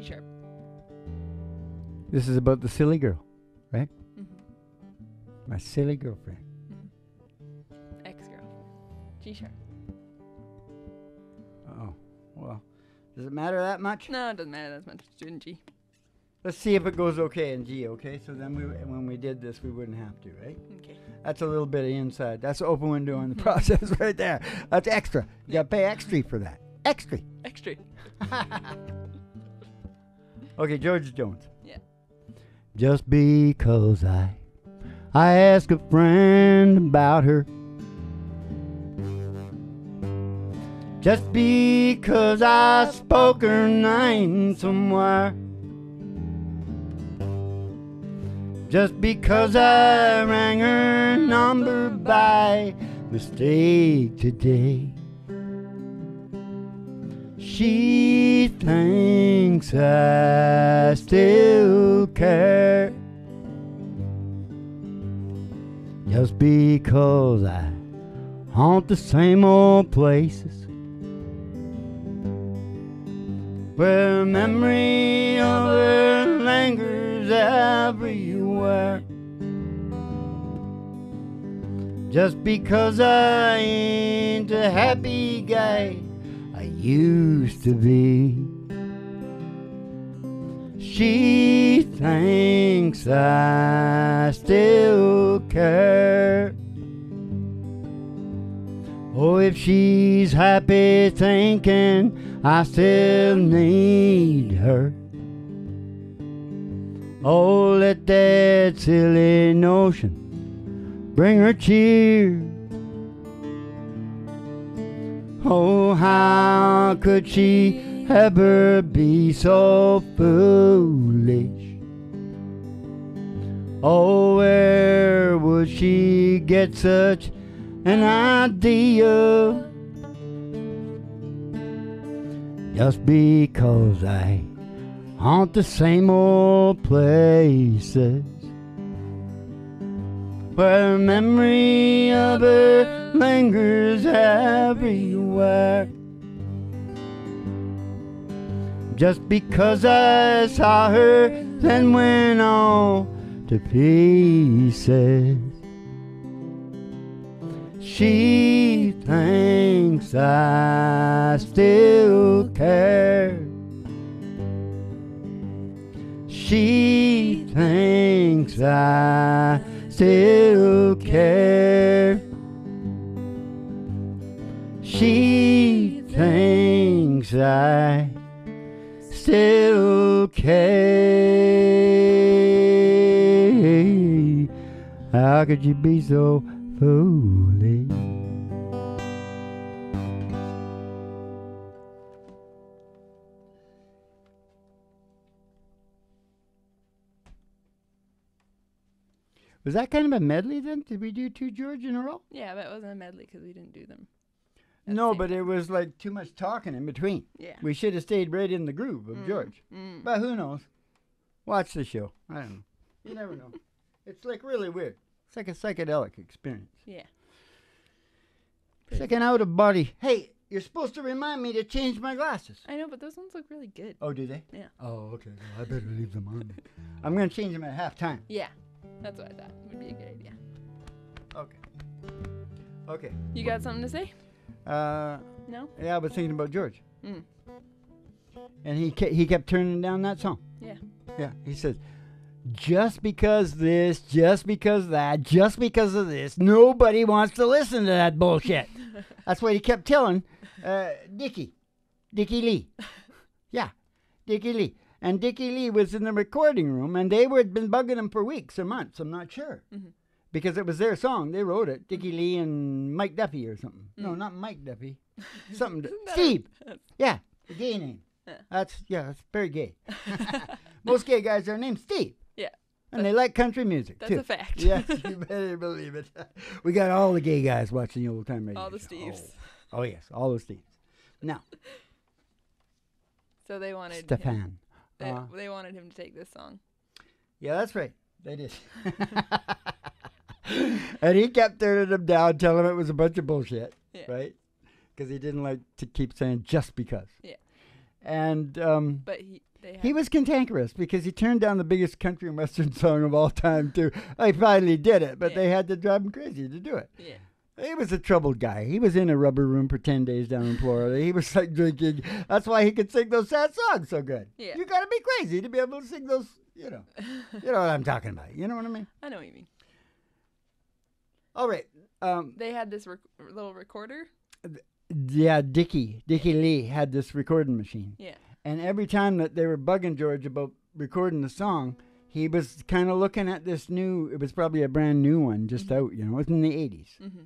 C sharp. This is about the silly girl, right? Mm-hmm. My silly girlfriend. Mm-hmm. Ex-girlfriend. G sharp. Oh, well, does it matter that much? No, it doesn't matter that much. It's in G. Let's see if it goes okay in G, okay? So then when we did this, we wouldn't have to, right? Okay. That's a little bit of inside. That's an open window on the process right there. That's extra. You got to pay extra for that. Extra. Extra. Okay, George Jones. Yeah. Just because I ask a friend about her. Just because I spoke her name somewhere. Just because I rang her number by mistake today. She thinks I still care. Just because I haunt the same old places where memory of her lingers everywhere. Just because I ain't a happy guy I used to be. She thinks I still care. Oh, if she's happy thinking I still need her. Oh, let that silly notion bring her cheer. Oh, how could she ever be so foolish? Oh, where would she get such an idea? Just because I haunt the same old places where the memory of her lingers everywhere. Just because I saw her then went on to pieces. She thinks I still care. She thinks I still care. She thinks I still care. How could you be so holy. Was that kind of a medley then? Did we do two George in a row? Yeah, but it wasn't a medley because we didn't do them. No, but it was like too much talking in between. Yeah. We should have stayed right in the groove of George. Mm. But who knows? Watch the show. I don't know. You never know. It's like really weird. It's like a psychedelic experience. Yeah. It's like an out-of-body. Hey, you're supposed to remind me to change my glasses. I know, but those ones look really good. Oh, do they? Yeah. Oh, okay. Well, I better leave them on. I'm going to change them at halftime. Yeah. That's what I thought. It would be a good idea. Okay. Okay. You got something to say? No? Yeah, I was thinking about George. Mm. And he kept turning down that song. Yeah. Yeah. He says, just because this, just because that, just because of this, nobody wants to listen to that bullshit. That's what he kept telling Dickey Lee. Yeah, Dickey Lee. And Dickey Lee was in the recording room, and they had been bugging him for weeks or months, I'm not sure. Mm-hmm. Because it was their song. They wrote it, Dickey Lee and Mike Duffy or something. Mm. No, not Mike Duffy. Something. Steve. Yeah, a gay name. That's very gay. Most gay guys, their name's Steve. And they like country music, too. That's a fact. Yes, you better believe it. We got all the gay guys watching the old-time radio show. All the Steves. Oh, yes, all the Steves. Now. So they wanted Stefan. They wanted him to take this song. Yeah, that's right. They did. And he kept turning them down, telling them it was a bunch of bullshit, right? Because he didn't like to keep saying just because. Yeah. And but he was cantankerous because he turned down the biggest country and western song of all time too. I finally did it, but they had to drive him crazy to do it. Yeah. He was a troubled guy. He was in a rubber room for 10 days down in Florida. He was like drinking. That's why he could sing those sad songs so good. Yeah. You got to be crazy to be able to sing those, you know. You know what I'm talking about. You know what I mean? I know what you mean. All right. They had this little recorder. Yeah, Dickey Lee had this recording machine. Yeah. And every time that they were bugging George about recording the song, he was kind of looking at this new, it was probably a brand new one just out, you know. It was in the 80s. Mm-hmm.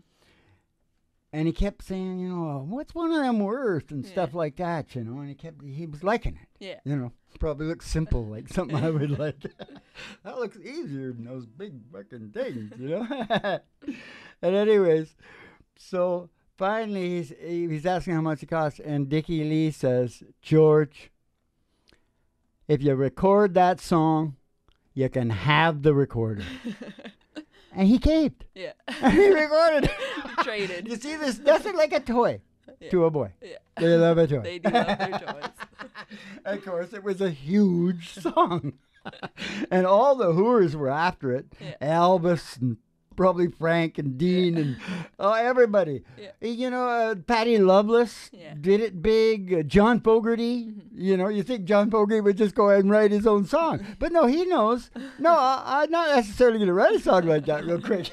And he kept saying, you know, what's one of them worth and stuff like that, you know. And he was liking it. Yeah. You know, probably looks simple, like something I would like. That looks easier than those big fucking things, you know. And anyways, so finally he's asking how much it costs. And Dickey Lee says, George, if you record that song, you can have the recorder. And he caved. Yeah. And he recorded. Traded. You see, there's nothing like a toy to a boy. Yeah. They love a toy. They do love their toys. Of course, it was a huge song. And all the Who's were after it. Yeah. Elvis and probably Frank and Dean and everybody. Yeah. You know, Patty Loveless did it big. John Fogarty. Mm-hmm. You know, you think John Fogarty would just go ahead and write his own song. But no, he knows. No, I'm not necessarily going to write a song like that real quick.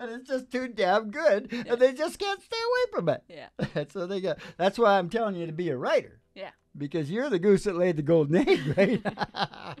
And it's just too damn good. Yeah. And they just can't stay away from it. Yeah. So that's why I'm telling you to be a writer. Yeah. Because you're the goose that laid the golden egg, right?